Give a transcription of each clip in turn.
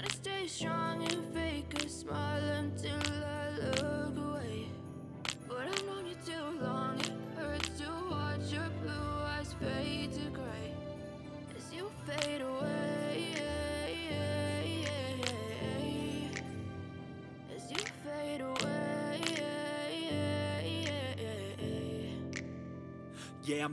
Gotta stay strong and fake a smile until I look away. But I've known you too long, it hurts to watch your blue eyes fade to gray as you fade away, as you fade away. Yeah, I'm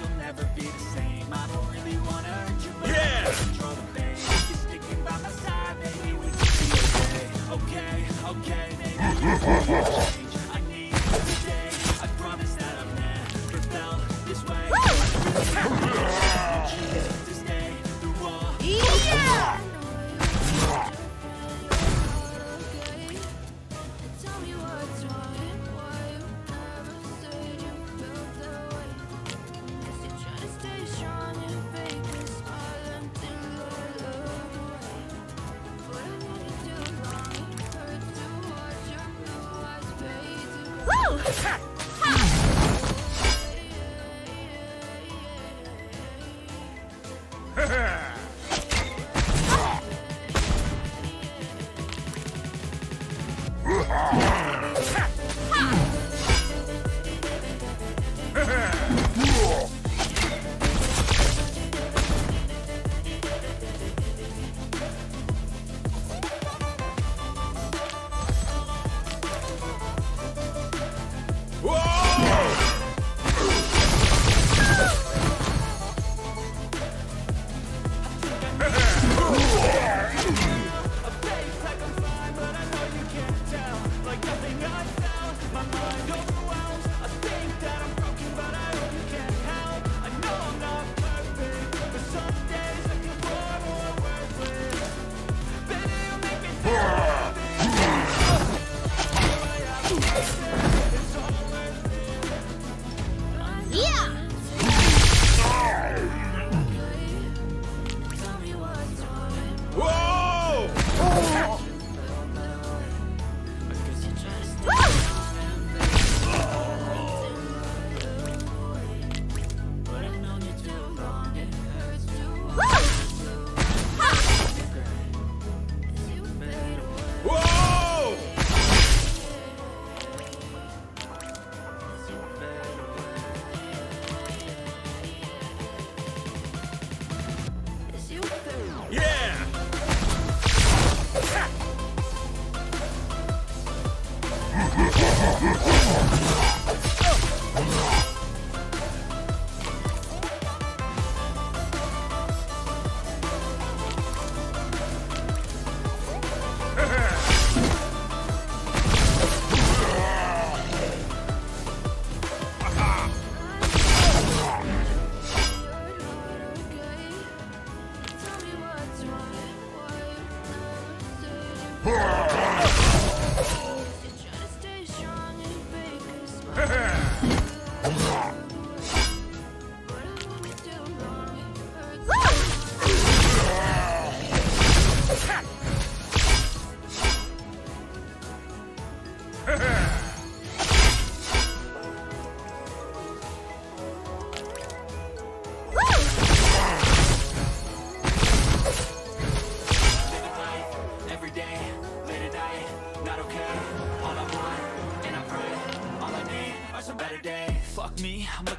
you'll never be the same. I don't really wanna hurt you, but yeah. I can't control the pain. If you're sticking by my side, maybe we can be okay. Okay, okay, maybe we can be a change I need today. I promise that I've never felt this way. I really have to stay through all. Yeah!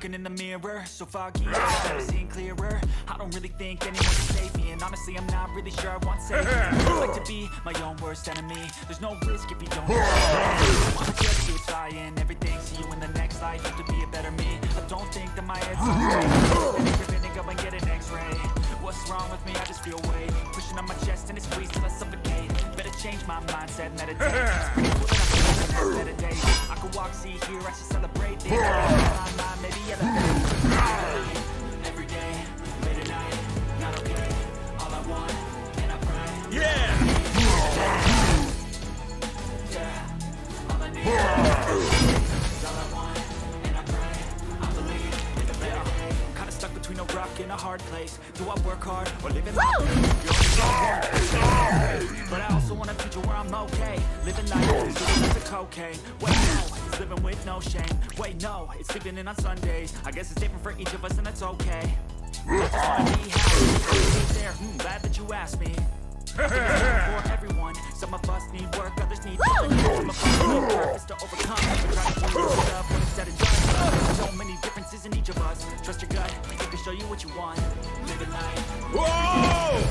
In the mirror, so foggy, I'm seeing clearer. I don't really think anyone can save me, and honestly I'm not really sure I want saving. I like to be my own worst enemy. There's no risk if you don't. I'm just keep trying everything. See you in the next life, have to be a better me. I don't think that my head's okay. Go and get an x-ray. What's wrong with me? I just feel weight pushing on my chest and it squeezes till I suffocate. Better change my mindset, meditate. It's pretty cool that I'm feeling better days. I could walk, see, hear, I should celebrate this. My mind, maybe other days. Every day, late at night, not okay. All I want, and I pray. Yeah! cocaine. Wait, no, it's living with no shame. Wait, no, it's sleeping in on Sundays. I guess it's different for each of us and that's okay. I just wanna be happy there. Glad that you asked me. For everyone, some of us need work, others need purpose to overcome. Try to pull yourself when it's said and done. So many differences in each of us. Trust your gut, it can show you what you want. Living life. Whoa!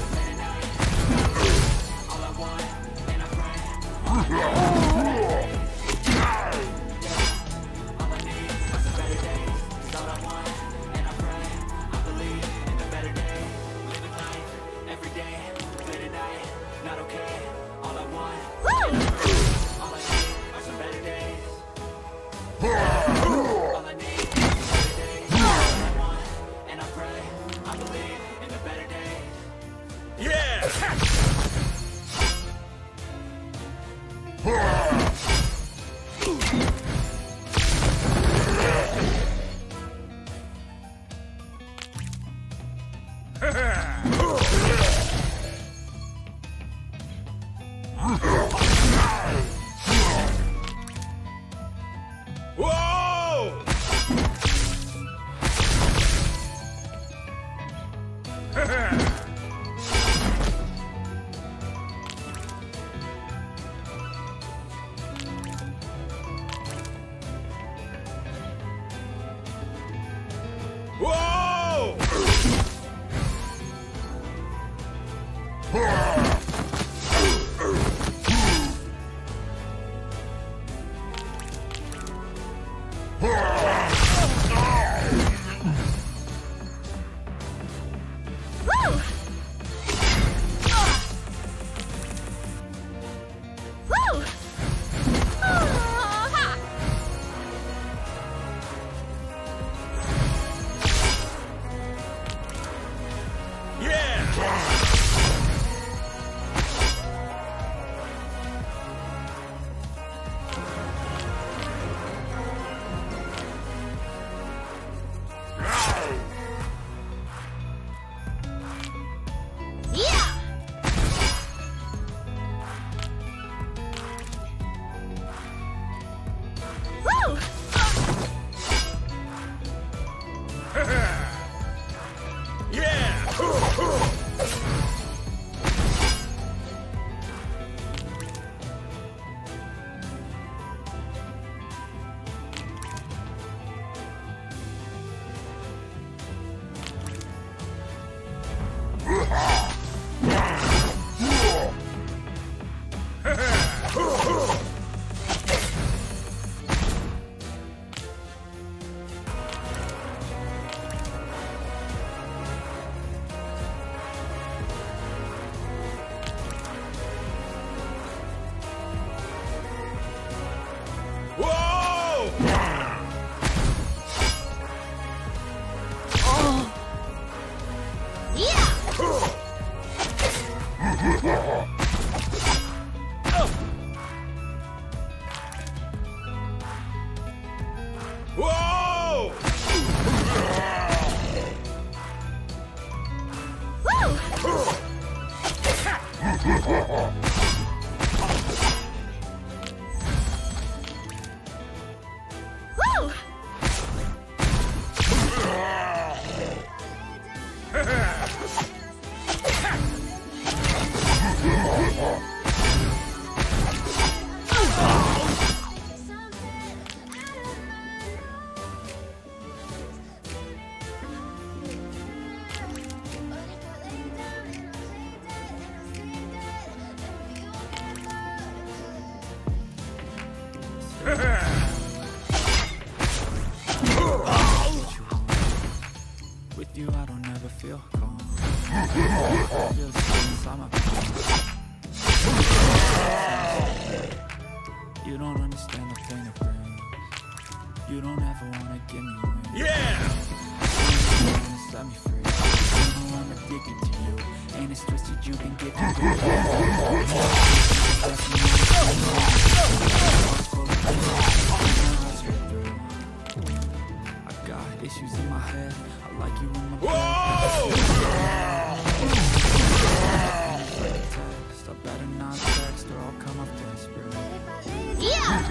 Yeah!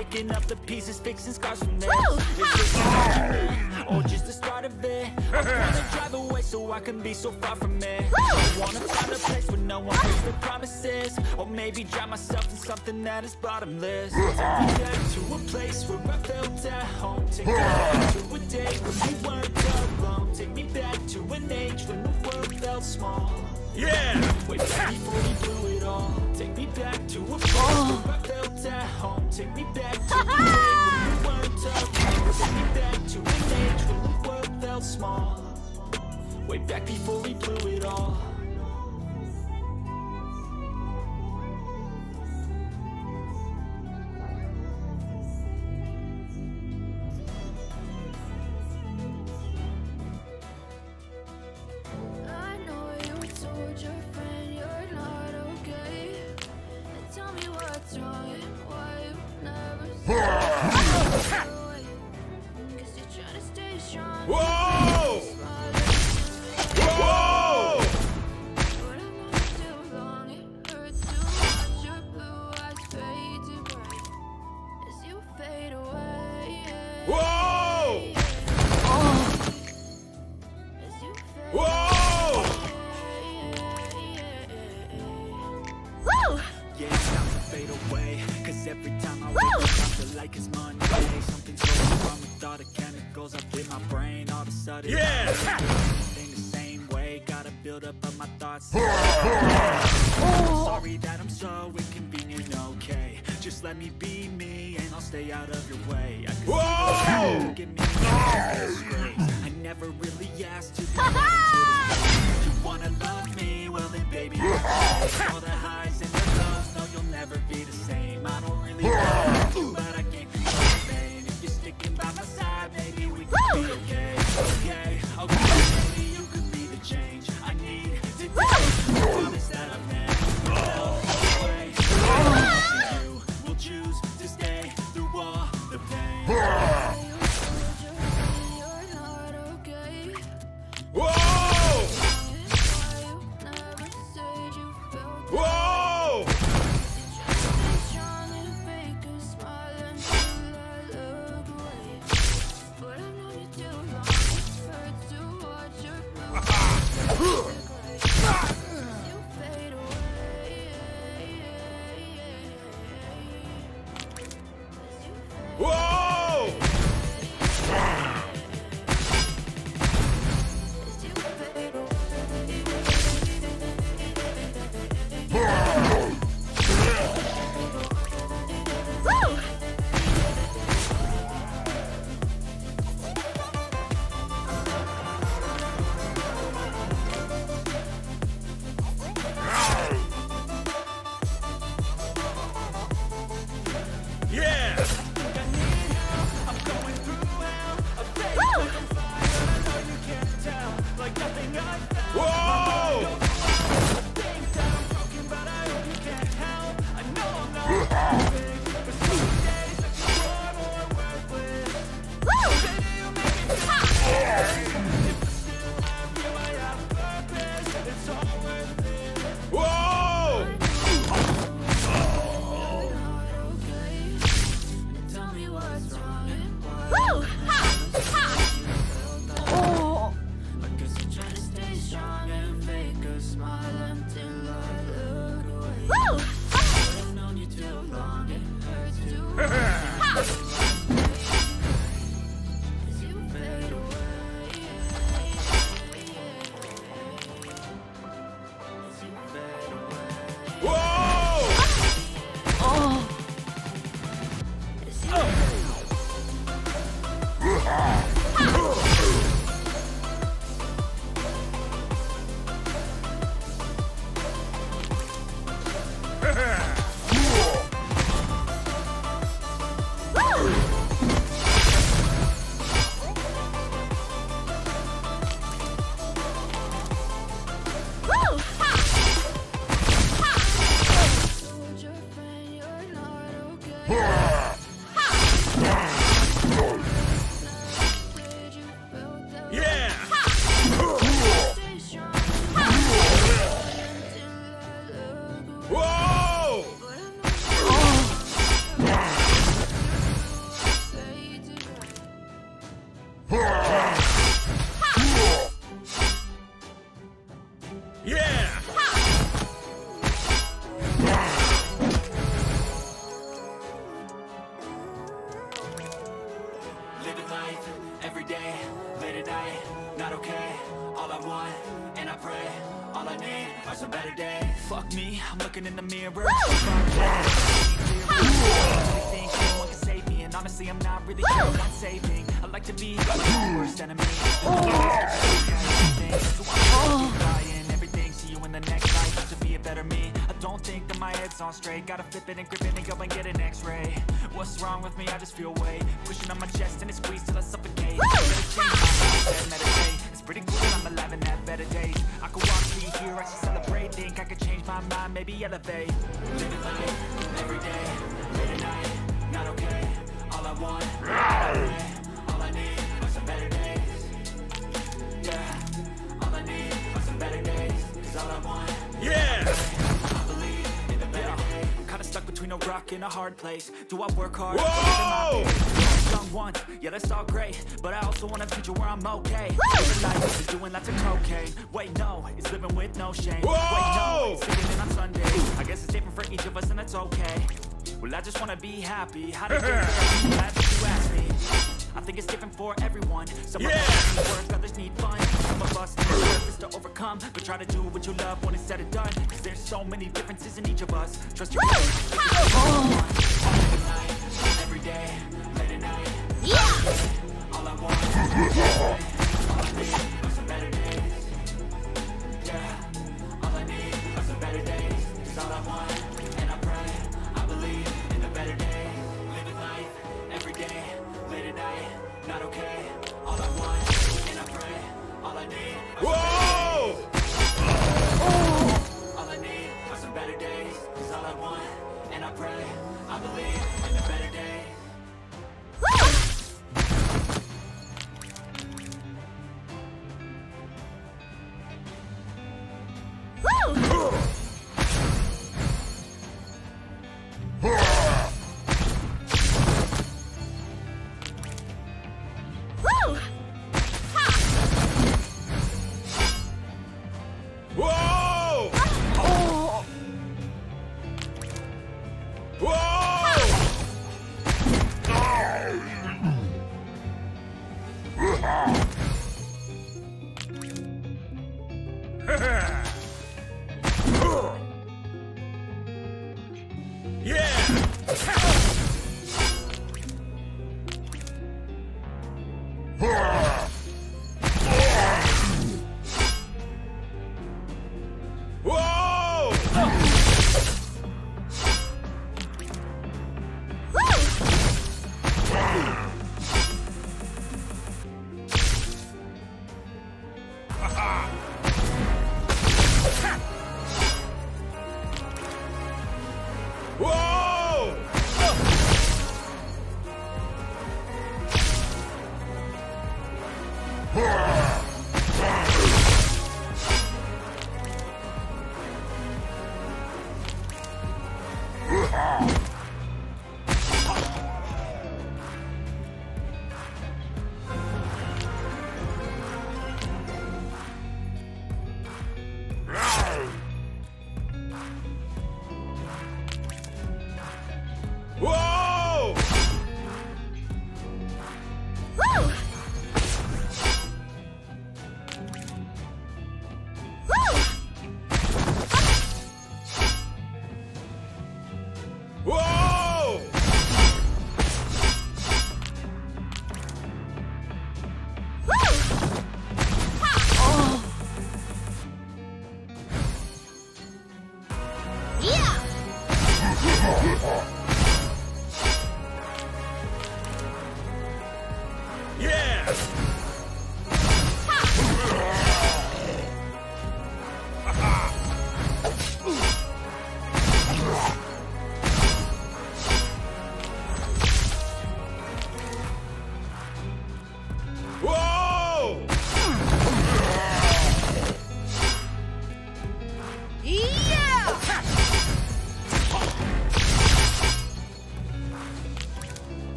picking up the pieces, fixing scars from there. Or just the start of it. I'm gonna drive away so I can be so far from it. I wanna find a place where no one makes the promises, or maybe drown myself in something that is bottomless. Take me back to a place where I felt at home. Take me back to a day when we weren't alone. Take me back to an age when the world felt small. Yeah! Way back before we blew it all. Take me back to a place where I felt at home. Take me back to a day when we weren't alone. Take me back to an age when the world felt small. Way back before we blew it all. I'm not really sure I'm saving. I like to be my worst enemy. So I'm trying everything. See you in the next life to be a better me. I don't think that my head's on straight. Gotta flip it and grip it and go and get an X-ray. What's wrong with me? I just feel weight pushing on my chest and it squeezed till I suffocate. It's pretty cool. I'm alive and have better days. I could walk, be here, I should celebrate. Think I could change my mind, maybe elevate. Living life every day, late at night, not okay. All I want, all I need are some better days. Yeah, all I need are some better days. Is all I want. Yeah, I believe in the better days. I'm kinda stuck between a rock and a hard place. Do I work hard? Someone, yeah, that's all great, but I also want a future where I'm okay. Living life is doing lots of cocaine. Wait, no, it's living with no shame. Wait, no, it's sitting in on Sunday. I guess it's different for each of us, and that's okay. Well, I just wanna be happy. How did you ask me? I think it's different for everyone. Some of us need work, others need fun. Some of us need purpose to overcome, but try to do what you love when it's said and done. Cause there's so many differences in each of us. Trust your every day, late at night. Yeah. All I want is all I need are some better days. Yeah. All I need are some better days. It's all I want. Not okay, all I want, and I pray, all I need are all I need are some better days, is all I want, and I pray, I believe in a better day.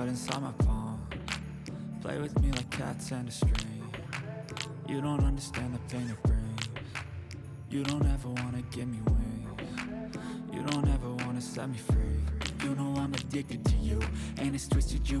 but inside my palm. Play with me like cats and a string. You don't understand the pain it brings. You don't ever wanna give me wings. You don't ever wanna set me free. You know I'm addicted to you, and it's twisted, you've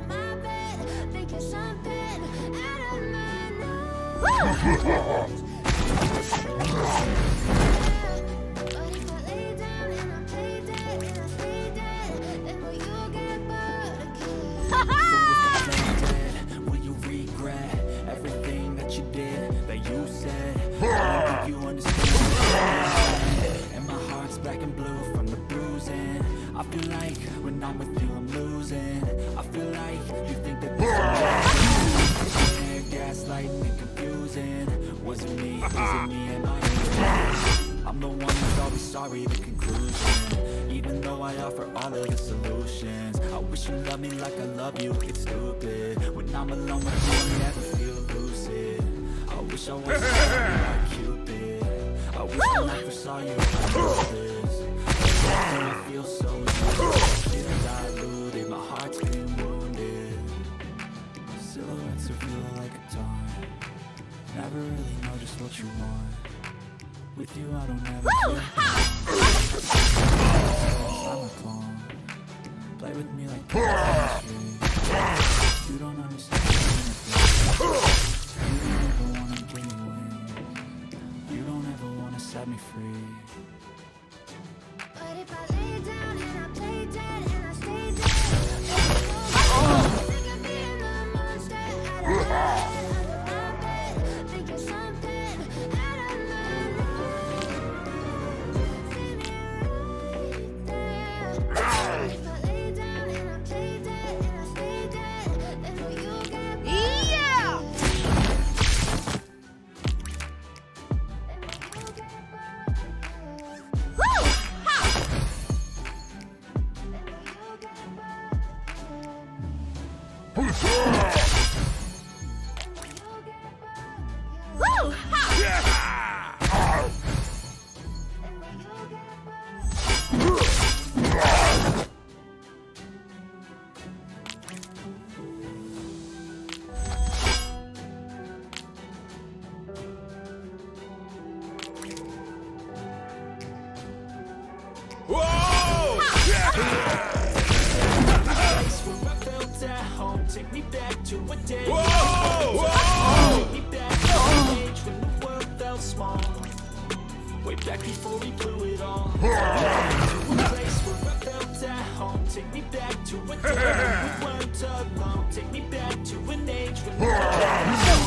my will you regret everything that you did, that you said? I don't think you understand. And my heart's black and blue from the bruising. I feel like when I'm with you, I'm losing. I feel like you think that gaslighting and confusing. Was it me? Is it me? Am I in? I'm the one that's always sorry, the conclusion. Even though I offer all of the solutions, I wish you loved me like I love you, it's stupid. When I'm alone with you, I never feel lucid. I wish I wasn't like Cupid. I wish I never saw you like this. I feel so much. It's diluted, my heart's been wounded. Silhouettes are feeling like a taunt. Never really know just what you want. With you I don't ever feel I'm a clone. Play with me like chemistry. You don't understand anything. You don't ever wanna give me wings. You don't ever wanna set me free. But if I lay down and I play dead and I stay dead, sick of being the monster out of my bed, thinking something out of my mind. See me right there. But if I lay down and I play dead and I stay dead, then will you get bored? Yeah! Then will you get bored? Take me back to a day. Whoa! Whoa! Take me back to an age when the world felt small. Way back before we blew it all. To a place where I felt at home. Take me back to a day when we weren't alone. Take me back to an age when the world felt small.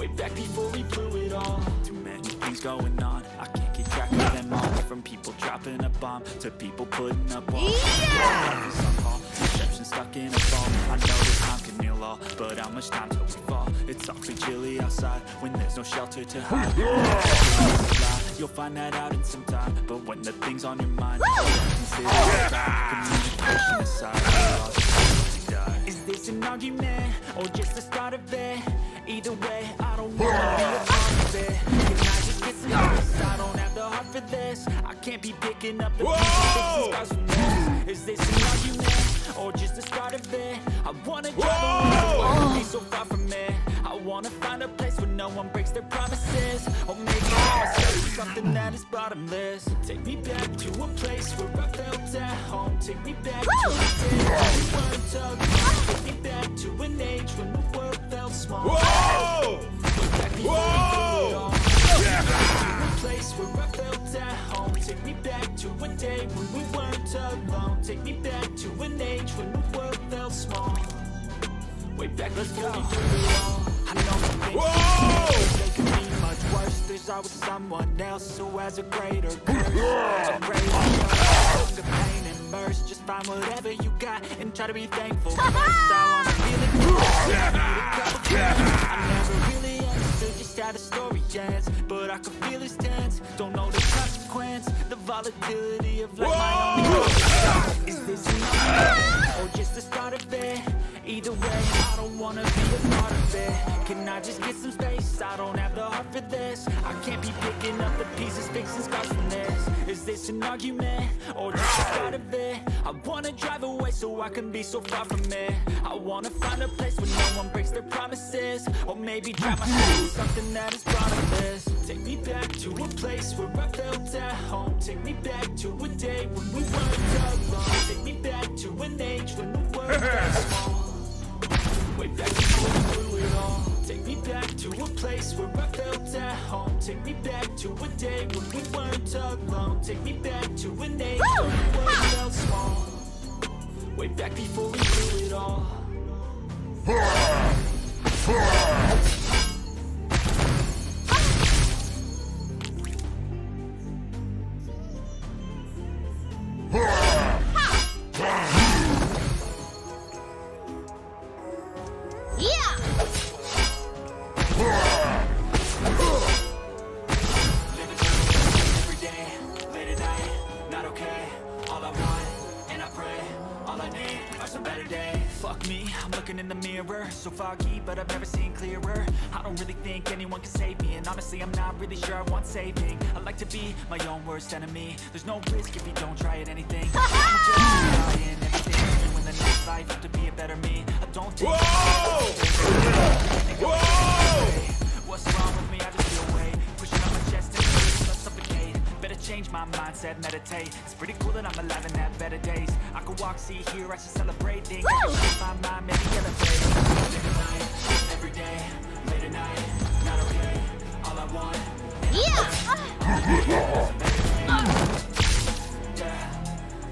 Way back before we blew it all. Too many things going on. I can't get track of them all. From people dropping a bomb to people putting up walls. Yeah! Stuck in a ball, I know this time can heal all, but how much time till we fall? It's awfully chilly outside when there's no shelter to hide. You'll find that out in some time, but when the thing's on your mind, communication aside, is this an argument or just the start of it? Either way, I don't wanna be a part of it. Can I just get some notice? I don't have the heart for this. I can't be picking up the pieces from this. Is this an argument? Or just the start of it? I wanna travel, I wanna be so far from it. I wanna find a place where no one breaks their promises. Or make something that is bottomless. Take me back to a place where I felt at home. Take me back to a day when we weren't alone. Take me back to an age when the world felt small. Whoa! Whoa! A place where I felt at home. Take me back to a day when we weren't alone. Take me back to an age when the world felt small. Way back, let's go. I know they can be much worse. There's always someone else who has a greater curse. A greater curse. The pain and first. Just find whatever you got and try to be thankful. First, I want to feel it. I never really understood just how the story ends, but I can feel his tense. Don't know the consequence, the volatility of life. Is this enough or just the start of it? Either way, I don't want to be a part of it. Can I just get some space? I don't have the heart for this. I can't be picking up the pieces, fixing scars from this. Is this an argument or just the start of it? I want to drive away so I can be so far from it. I want to find a place where no one breaks their promises, or maybe drive myself to something that is promised. Take me back to a place where I felt at home. Take me back to a day when we weren't alone. Take me back to an age when the world was small. Way back before we blew it all. Take me back to a place where I felt at home. Take me back to a day when we weren't alone. Take me back to an age when the world felt small. Way back before we blew it all. So foggy, but I've never seen clearer. I don't really think anyone can save me, and honestly, I'm not really sure I want saving. I like to be my own worst enemy. There's no risk if you don't try at anything. I'm just trying everything. You in the next life have to be a better me. I don't take. Whoa! What's wrong with me? I just feel weight pushing on my chest and I suffocate. Better change my mindset, meditate. It's pretty cool that I'm alive and have better days. I could walk, see, hear, I should celebrate things. My mind, maybe elevate. Every day, late at night, not okay. All I want.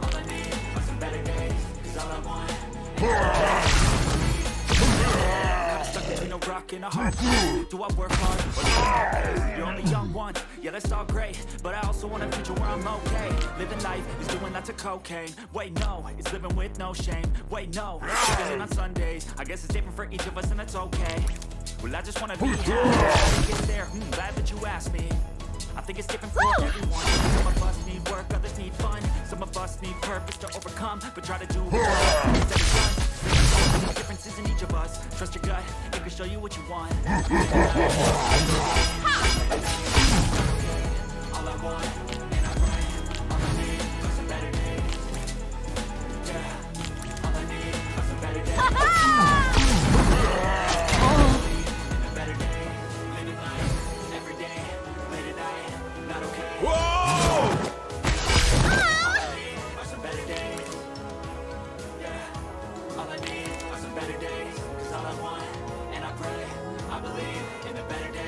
All I need are some better days. Cause all I want. I'm stuck between a rock and a hard place. Do I work hard? You're only young one. Yeah, that's all great, but I also want a future where I'm okay. Living life is doing lots of cocaine. Wait, no, it's living with no shame. Wait, no, it's living on Sundays. I guess it's different for each of us and that's okay. Well, I just want to be happy. Get there, glad that you asked me. I think it's different for everyone. Some of us need work, others need fun. Some of us need purpose to overcome, but try to do it. Differences in each of us. Trust your gut, it can show you what you want. All I want, and I pray, all I need are some better days. Yeah, all I need are some better days. And a better day, living life, every day, late at night, not okay. All I need are some better days. Yeah, all I need are some better days. Cause all I want, and I pray, I believe in a better day.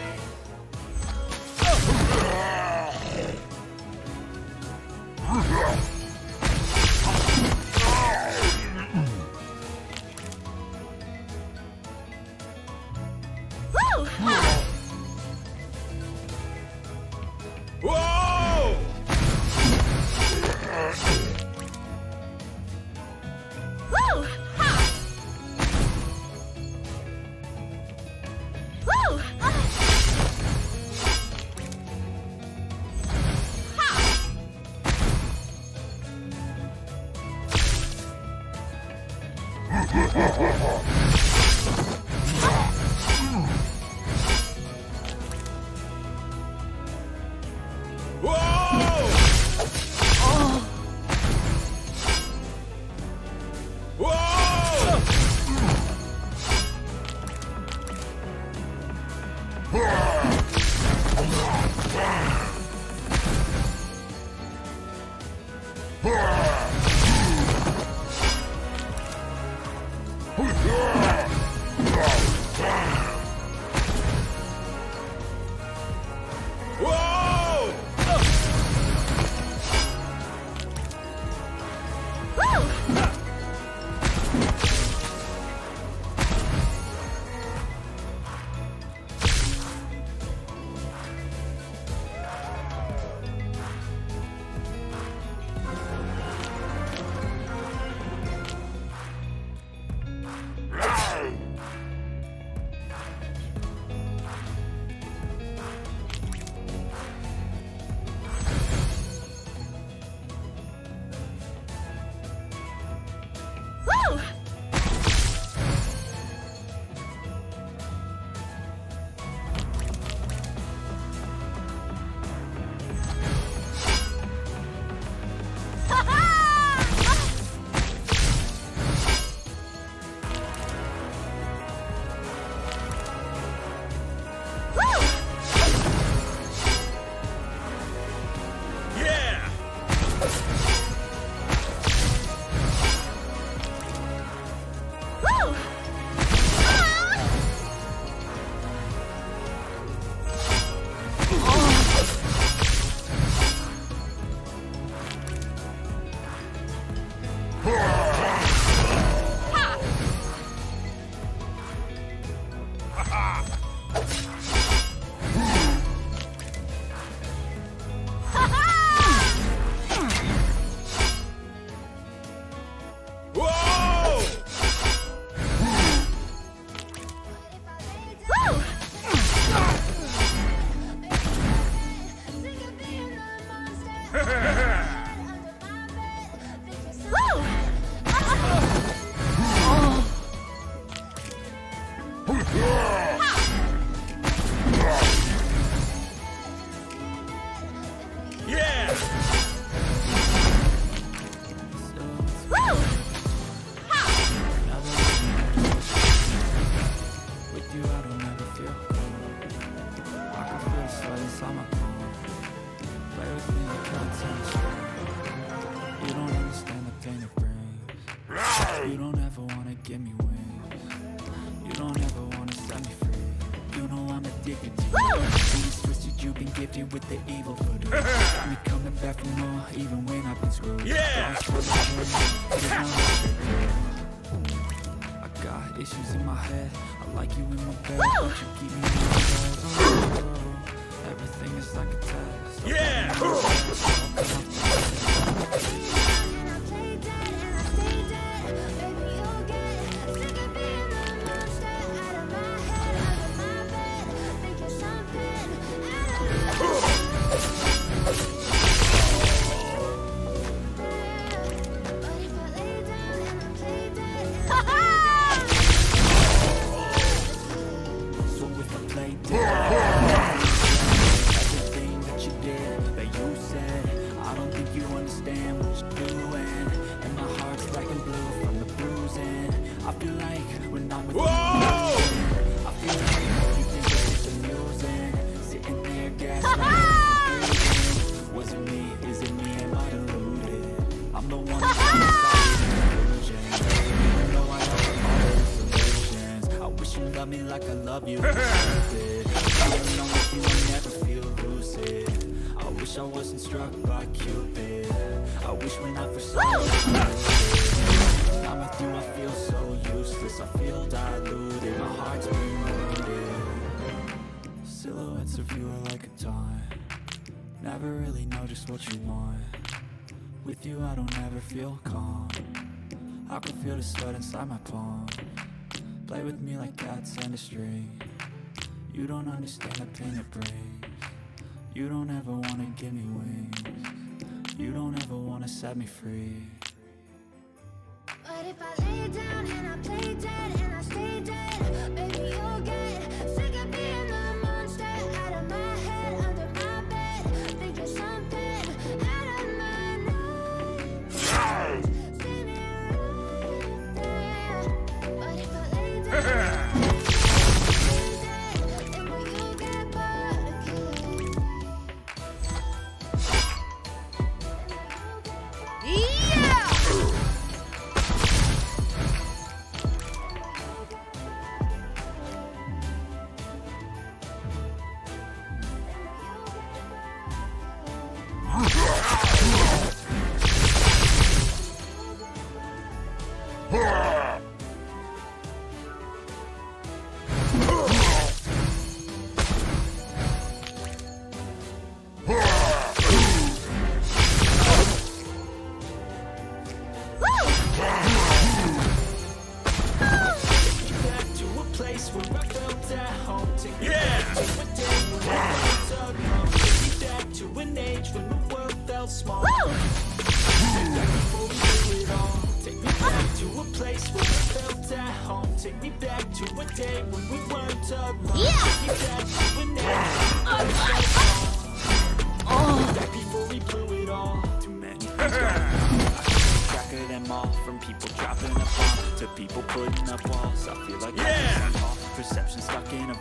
wanna give me wings. You don't ever wanna set me free. You know I'm addicted to you. You've twisted, you've been gifted with the evil voodoo. Got me coming back for more, even when I've been screwed. Yeah! I got issues in my head. I like you in my bed, but you keep me in my bed. Everything is like a test. Yeah! Feel calm. I can feel the sweat inside my palm. Play with me like cats and a string. You don't understand the pain it brings. You don't ever wanna give me wings. You don't ever wanna set me free. But if I lay down and I play dead and I stay dead, baby, you'll get sick of being the monster out of my head, under my bed, thinking something out of my an argument,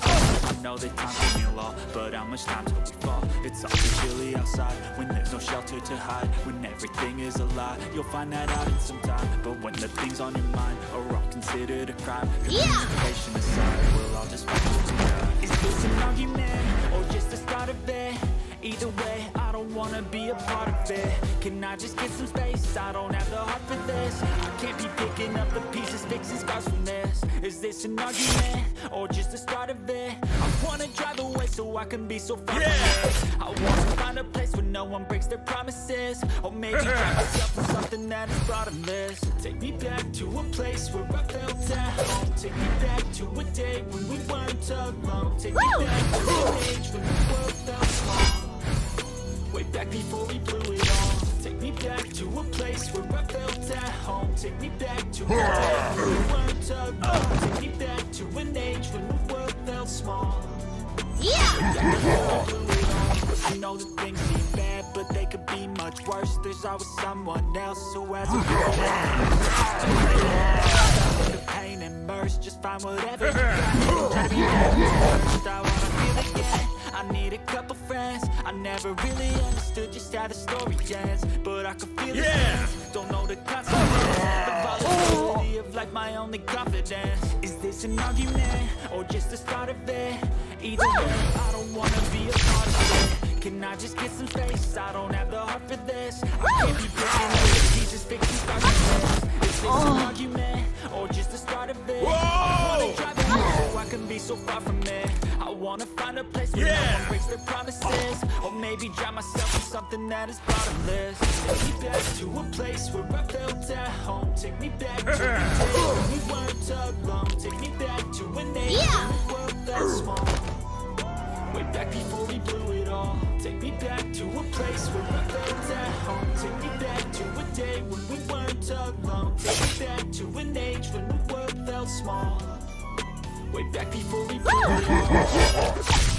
or just the start of it. I wanna drive away so I can be so far away. I wanna find a place where no one breaks their promises, or maybe drive myself to something that is bottomless. Take me back to a place where I felt at home. Take me back to a day when we weren't alone. Take me back to an age when the world felt small, way back before we blew it all. Take me back to a place where I felt at home. Take me back to a day when we weren't alone. Take me back to an age when the world felt small. Yeah! I know that things seem bad, but they could be much worse. There's always someone else who has a problem. The pain and mercy, just find whatever you got. I wanna feel again. I need it. a couple friends. I never really understood just how the story ends, but I could feel it. Don't know the consequences. The volatility of life, my only confidence. Is this an argument or just the start of it? Either way, I don't wanna be a part of it. Can I just get some space? I don't have the heart for this. I can't be perfect. Jesus, fix these arguments. Is this an argument or just the start of it? I wanna drive it, so I can be so far from it. I wanna find a place where no one breaks their promises, or maybe drive myself to something that is bottomless. Take me back to a place where I felt at home. Take me back to when we weren't alone. Take me back to an age in a world that's small. Way back before we blew it all. Take me back to a place where I felt at home. Take me back to a day when we weren't alone. Take me back to an age when the world felt small. Way back before we blew it all.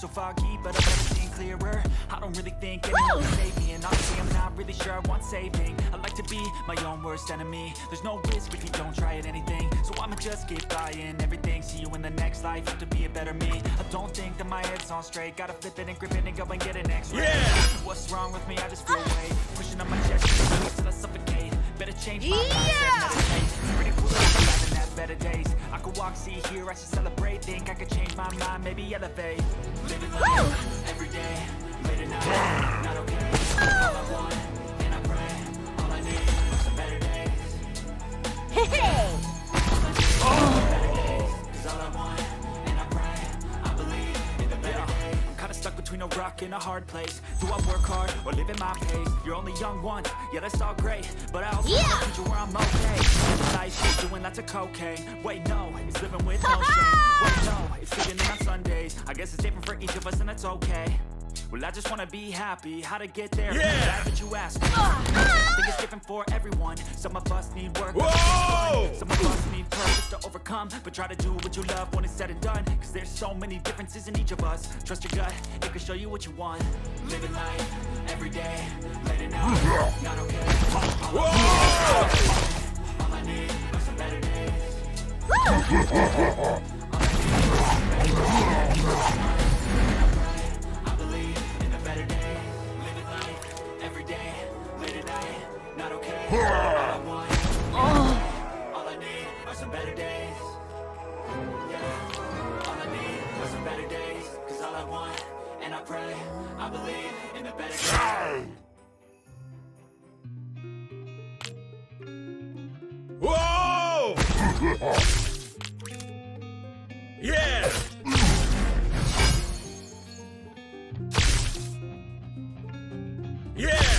So foggy, but I'm seeing clearer. I don't really think anyone can save me, and honestly, I'm not really sure I want saving. I like to be my own worst enemy. There's no risk if you don't try at anything, so I'ma just keep buying everything. See you in the next life, have to be a better me. I don't think that my head's on straight. Gotta flip it and grip it and go and get an X-ray. Yeah. What's wrong with me? I just feel weight pushing on my chest till I suffocate. Better change my mindset. Pretty cool, I'm having that better days. I could walk, see, hear, I should celebrate. Think I could change my mind, maybe elevate. Living life, every day, late at night, not okay. All I want, and I pray, all I need are some better days. Hey! Stuck between a rock and a hard place. Do I work hard or live at my pace? You're only young once, yeah, that's all great, but I also want a future where I'm okay. Nice, doing lots of cocaine. Wait, no, it's living with no shame. Wait, no, it's sleeping on Sundays. I guess it's different for each of us, and that's okay. Well, I just want to be happy. How to get there? Yeah. Glad that you asked me. I think it's different for everyone. Some of us need work. Whoa! Some of us need purpose to overcome. But try to do what you love when it's said and done. Because there's so many differences in each of us. Trust your gut. It can show you what you want. Living life every day. Late at night. Not okay. Whoa! All I need are some better days. Woo! Whoa! Yeah! Yeah!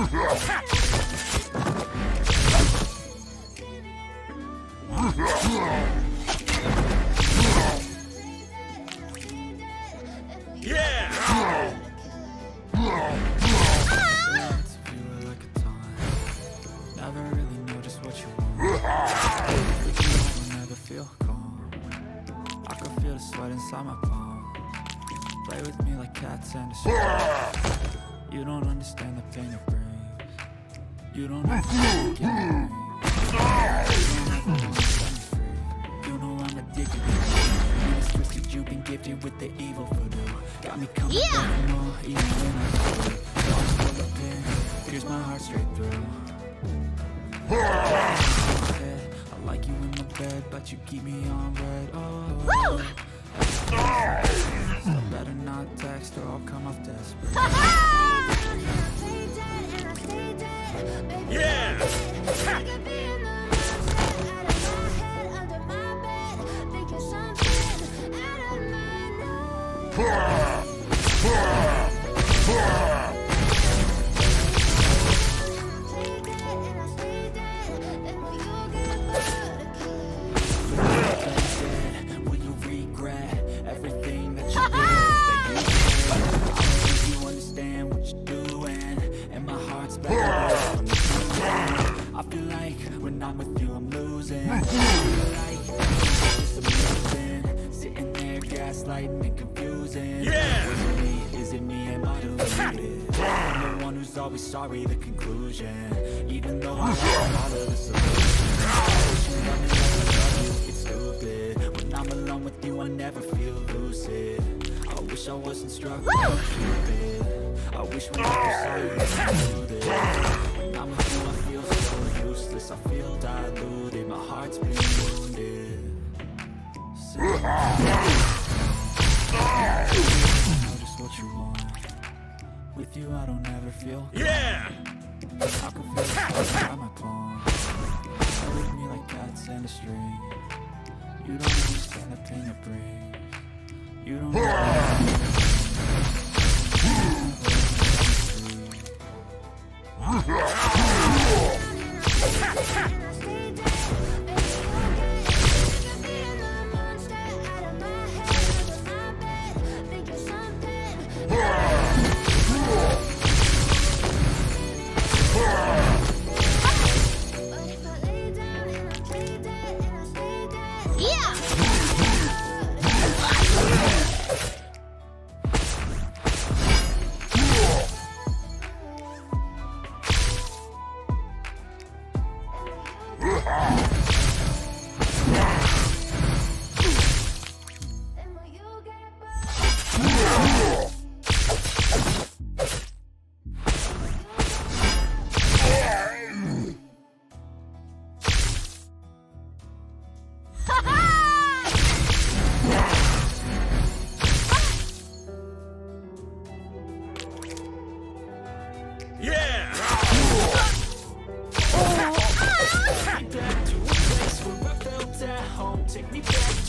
Take me back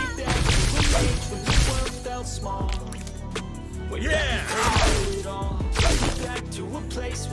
to a place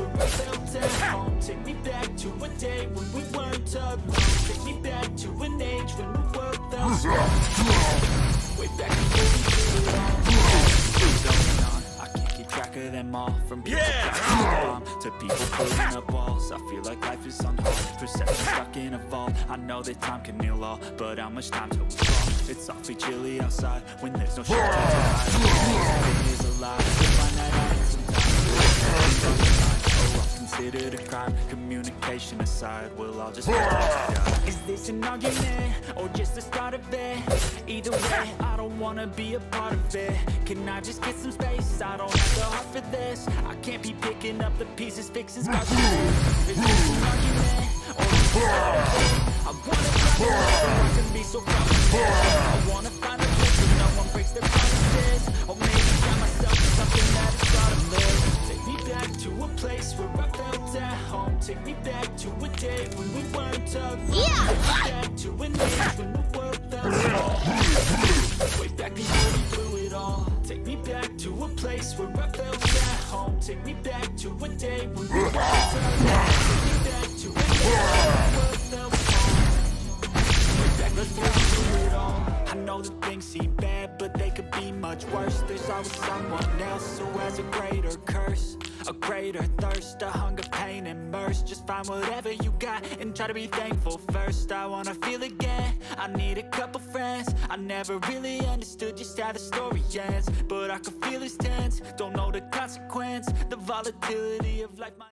where I felt at home. Take me back to a day when we were I know that things seem bad, but they could be much worse. There's always someone else who has a greater curse, a greater thirst, a hunger, pain, and mercy. Just find whatever you got and try to be thankful first. I wanna feel again, I need a couple friends. I never really understood just how the story ends, but I can feel it's tense, don't know the consequence. The volatility of life, my